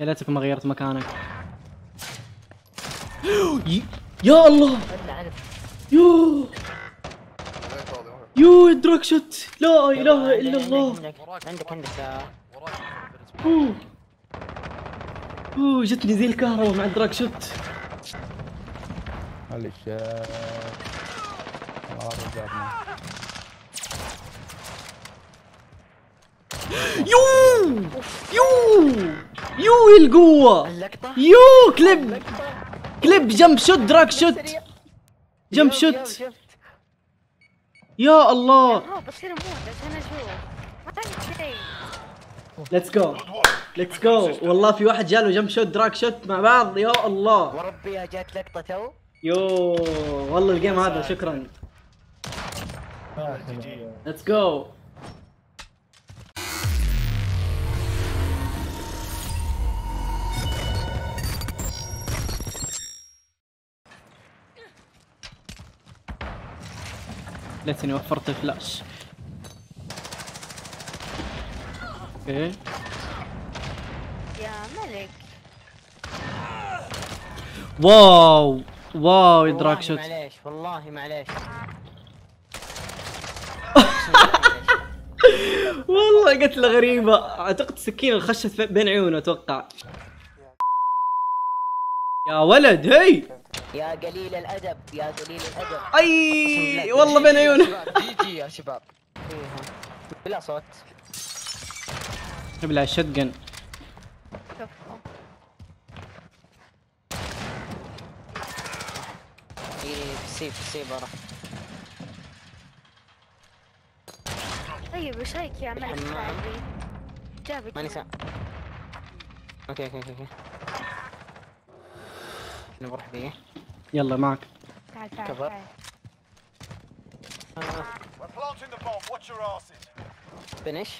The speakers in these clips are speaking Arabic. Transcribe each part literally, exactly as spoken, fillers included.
يا ليتك ما غيرت مكانك. يا الله يو يو دراك شوت. لا اله الا الله. عندك عندك اوه اوه جتني زي الكهرباء مع الدراك شوت. معلش يو يو يو القوة. يو كليب كليب جمب شوت دراك شوت جمب شوت. يا الله ليتس جو ليتس جو. والله في واحد جاله جمب شوت دراك شوت مع بعض. يا الله وربي جات لقطة تو. يو والله الجيم هذا شكرا. ليتس جو. ليتني وفرت الفلاش. اوكي يا ملك. واو واو يا دراك شوت. معليش والله معليش. والله قتله غريبه. اعتقد سكينه خشت بين عيونه اتوقع. يا ولد هي يا قليل الادب يا قليل الادب. اي والله بين عيونه. جي جي يا شباب بلا صوت بلا شتقن. اي سيف سيف ورا. طيب وش هيك يا عماد؟ جابك ماني سامع. اوكي اوكي اوكي انا بروح فيه. يلا معك. تعال تعال كبر. فينيش.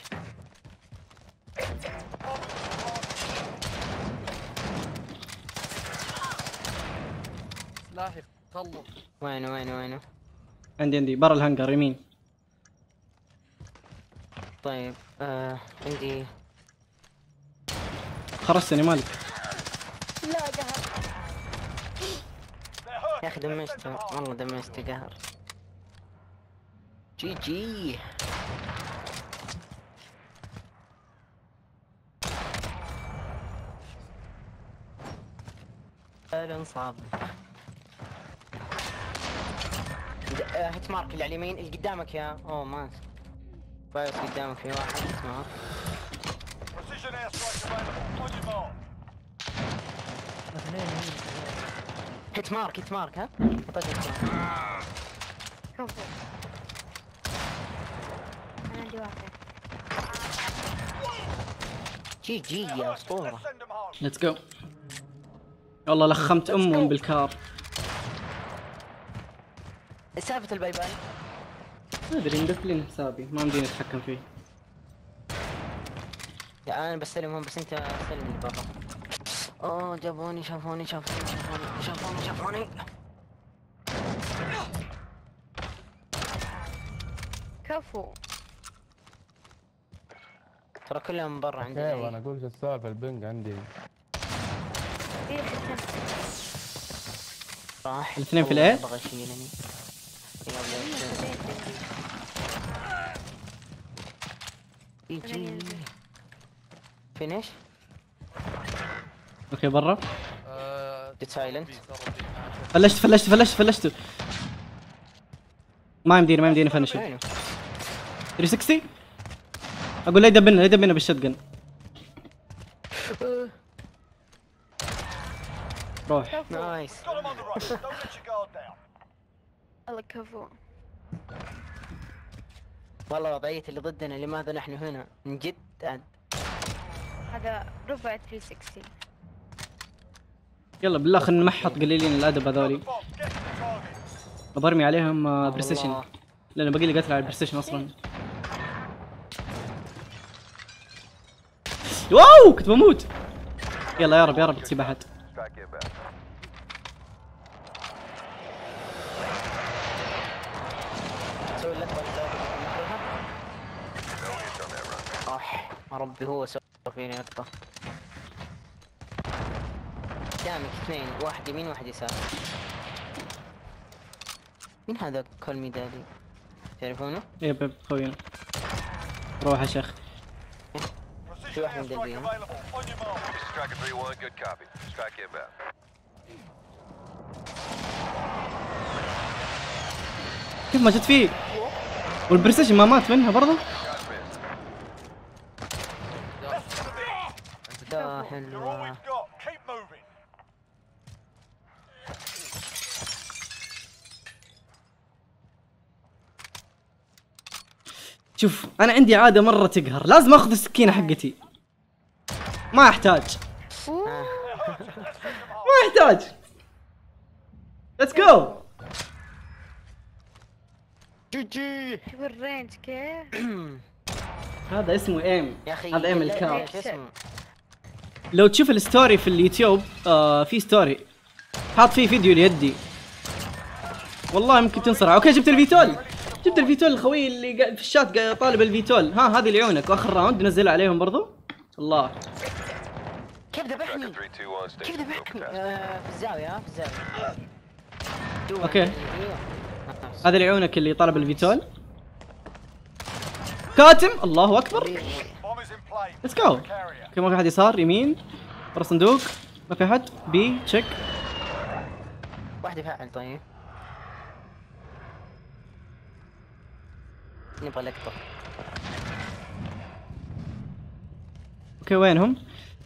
لاحق طلب. وينه وينه وينه؟ عندي عندي برا الهنجر يمين. طيب آه عندي. خرجتني مالك. لا قهر. يا اخي دمجته والله دمجته قهر. جي جي. انصاب. هيت مارك اللي على اليمين اللي قدامك يا اوه مان. فايس قدامك في واحد اسمه. هيت مارك هيت مارك ها؟ اعطيته هيت مارك. انا عندي واحد. جي جي يا اسطورة. ليتس جو. والله لخمت امهم بالكار. سالفة البايبان ما ادري مدفلين حسابي ما مديني اتحكم فيه. يا انا بستلمهم بس انت استلمني بابا. اوه جابوني شافوني شافوني شافوني شافوني شافوني. كفو ترى كلهم برا عندي. ايوه انا اقول شو السالفة البنج عندي. راح الاثنين في الايه؟ يجي فينيش. اوكي برا. ديت سايلنت. فلشت فلشت فلشت فلشت. ما يمديني ما يمديني فنش. ثلاث مية وستين اقول لا يدبنا لا يدبنا بالشتقن. روح نايس. الله كفو. والله وضعية اللي ضدنا لماذا نحن هنا من جد. هذا ربع ثلاث مية وستين. يلا بالله خلينا نمحط قليلين الادب هذولي. برمي عليهم بريسيشن لانه باقي لي قتل على البريسيشن اصلا. واو كنت بموت. يلا يا رب يا رب تصيب احد. ربي هو سوى فيني نقطة. قدامك اثنين، واحد يمين واحد يسار. مين هذا كولمي دالي؟ تعرفونه؟ يب يب خوينا. روح يا شيخ. في واحد مدبي هنا. كيف ما جت فيه؟ والبرستيج ما مات منها برضه؟ لا حلوة. شوف انا عندي عاده مره تقهر، لازم اخذ السكينه حقتي. ما احتاج ما احتاج. ليتس جو. جي جي. شوف الرينج كيف. هذا اسمه ايم، هذا ايم الكار. لو تشوف الستوري في اليوتيوب، آه في ستوري حاط فيه فيديو ليدي، والله يمكن تنصرع. اوكي جبت الفيتول، جبت الفيتول الخوي اللي في الشات طالب الفيتول. ها هذه لعيونك. واخر راوند نزلها عليهم برضو. الله كيف ذبحني، كيف ذبحني في الزاويه، في الزاويه. اوكي هذه لعيونك اللي طلب الفيتول. كاتم. الله اكبر. ليتس جو. اوكي ما في احد يسار، يمين ورا الصندوق ما في احد. بي تشيك. واحد يفعل. طيب نبغى لقطة. اوكي وينهم؟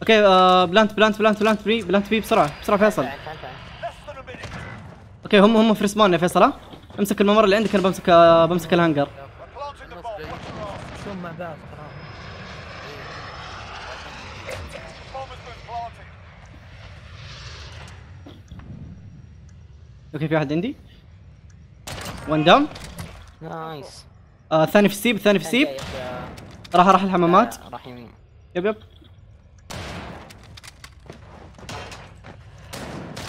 اوكي بلانت بلانت بلانت بلانت بي بلانت بي بسرعة بسرعة فيصل. اوكي هم هم في رسموننا. فيصل ها امسك الممر اللي عندك، انا بمسك بمسك الهانجر. اوكي في واحد عندي. وان داون. نايس. آه ثاني في السيب، ثاني في السيب. راح راح الحمامات. راح يمين. يب يب.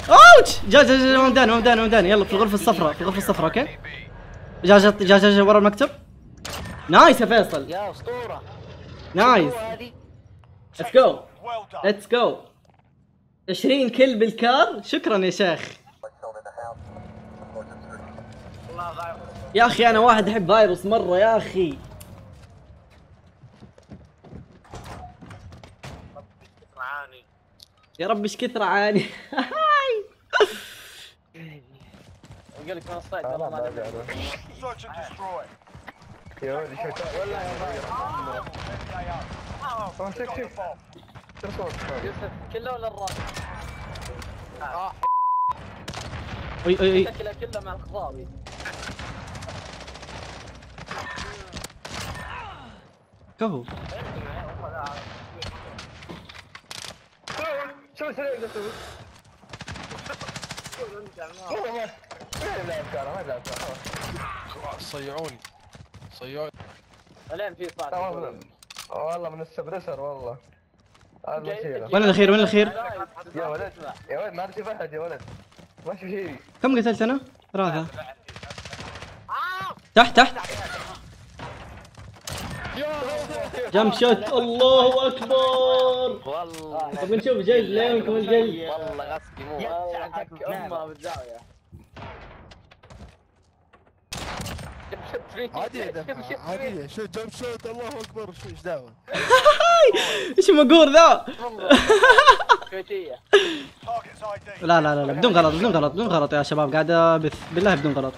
اوتش. جا جا جا ممداني ممداني ممداني. يلا في الغرفة الصفراء، في الغرفة الصفراء. اوكي. جا جا جا جا ورا المكتب. نايس يا فيصل. يا اسطورة. نايس. ليتس جو. ليتس جو. عشرين كل بالكار. شكرا يا شيخ. يا اخي انا واحد احب فايروس مره يا اخي. يا رب ايش كثر عاني. يقول لك انا صايد والله ما ادري. يا ولد والله يا كله ولا الراس. اي اي اي شكله كله مع الخضار. كفو. صيعوني صيعوني الان في صعد والله من السبرسر والله. وين الاخير وين الاخير؟ يا ولد يا ولد ما اشوف احد يا ولد ما في شيء. كم قتلت انا؟ ثلاثة. تحت تحت. جم شوت. الله اكبر. والله طب نشوف جلد ليونكم الجلد. والله غصبي مو امها بالزاويه. عادي عادي شو جم شوت. الله اكبر. ايش دعوه؟ ايش مقور ذا؟ لا لا لا بدون غلط بدون غلط بدون غلط يا شباب. قاعد ابث بالله بدون غلط.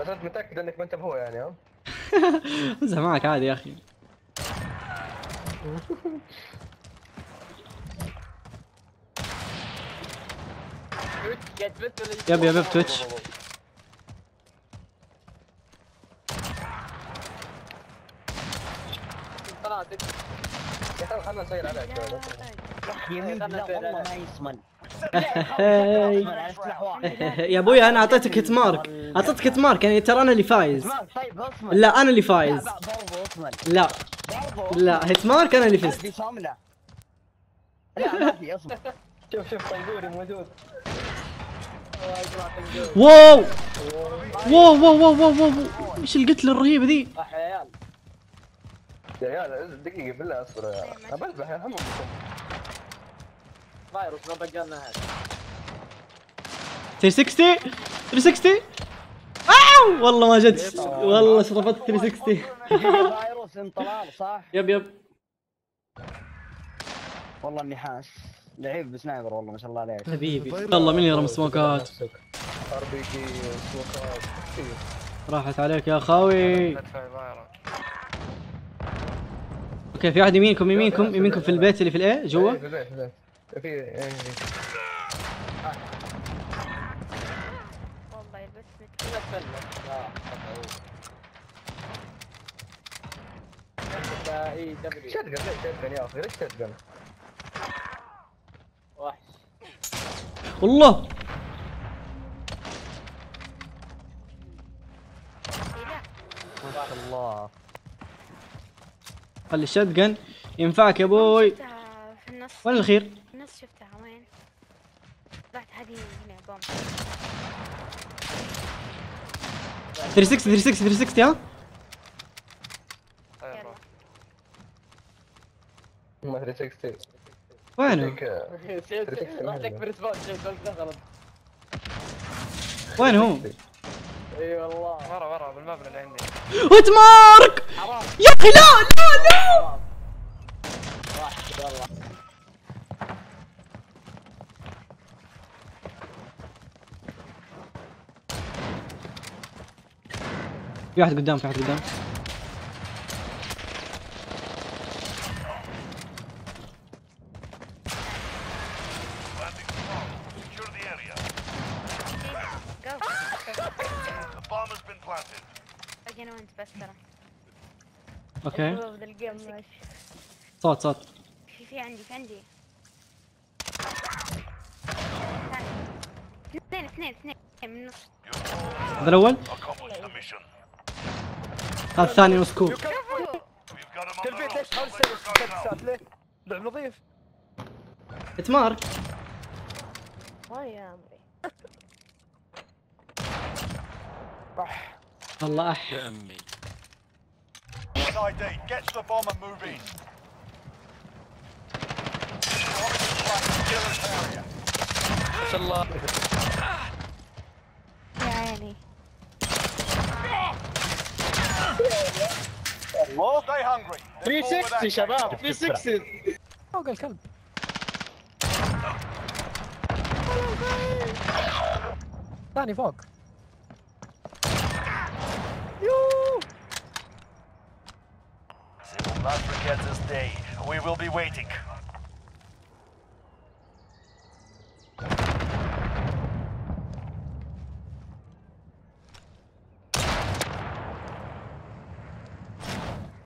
بس انت متاكد انك ما انت بهو يعني؟ ها؟ امزح معك عادي يا اخي. يب يب يب تويتش. خلنا نسير عليك. يمين بالله والله ما يسمن. يا ابوي انا اعطيتك هيت مارك، اعطيتك هيت مارك يعني ترى انا اللي فايز. لا انا اللي فايز. لا لا هيت مارك انا اللي فزت. لا ما في اصلا. شوف شوف طيبوري موجود. واو واو واو واو واو واو ايش القتله الرهيبه ذي؟ يا عيال دقيقة بالله اصبر يا عيال انا بذبح يا هم فايروس ما بقى لنا هذا ثلاث مية وستين ثلاث مية وستين اوه والله ما جت والله شرفت ثلاث مية وستين فايروس انطلال صح يب يب والله اني حاس لعيب سنايبر والله ما شاء الله عليك حبيبي والله من يرمي سموكات ار بي جي سموكات راحت عليك يا خاوي اوكي في واحد يمينكم يمينكم يمينكم في البيت اللي في الاي جوا في والله بس بتتفلل لا لا اي دبليو شتقن شتقن يا اخي ليش شتقن وحش والله ما شاء الله خلي الشتقن ينفعك يا ابوي وين الخير؟ النص شفتها وين؟ بعد هذه هنا بوم ثلاث مية وستين ثلاث مية وستين ثلاث مية وستين ها؟ هم ثلاث مية وستين وينه؟ رحتك في ريسبون غلط وين هو؟ اي والله ورا ورا بالمبنى اللي عندي هوت مارك يا اخي لا لا لا واحد والله في واحد قدام في واحد قدام اوكي صوت صوت في في عندي في عندي اثنين اثنين اثنين من النص هذا الاول هذا الثاني مسكوب تلفيت ليش تحاول تسوي سكسات ليه؟ لعب نظيف اتمار والله يا عمري اح والله اح يا امي ما شاء الله يا عيني ثلاث مية وستين شباب ثلاث مية وستين فوق الكلب ثاني فوق يوووو Don't forget this day. We will be waiting.